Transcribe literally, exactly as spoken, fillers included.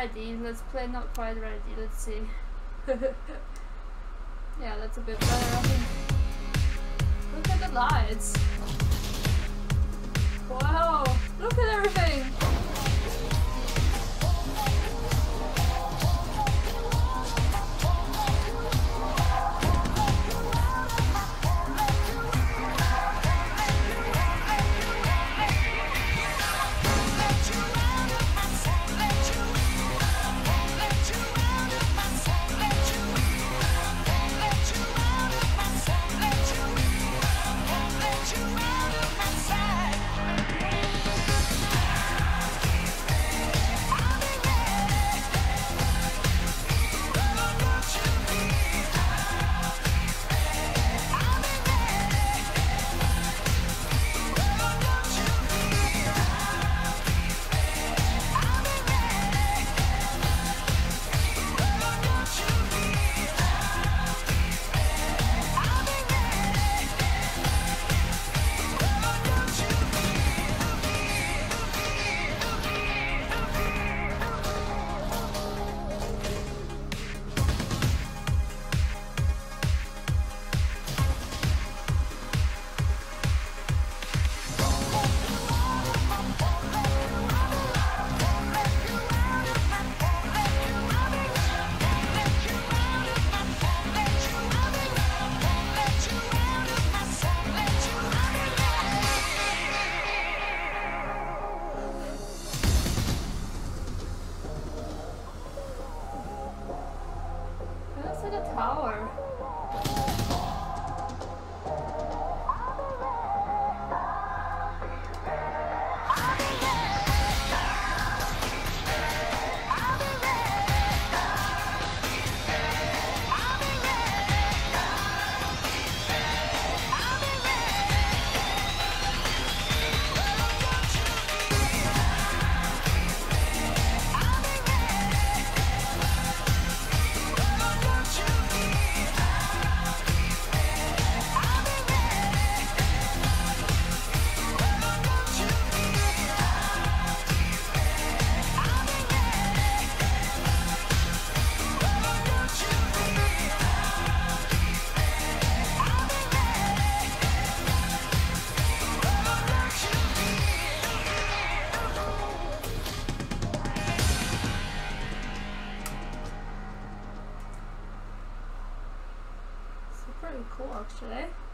Ready, let's play not quite ready, let's see. Yeah, that's a bit better, I think. Look at the lights. Wow, look at everything. Pretty cool actually.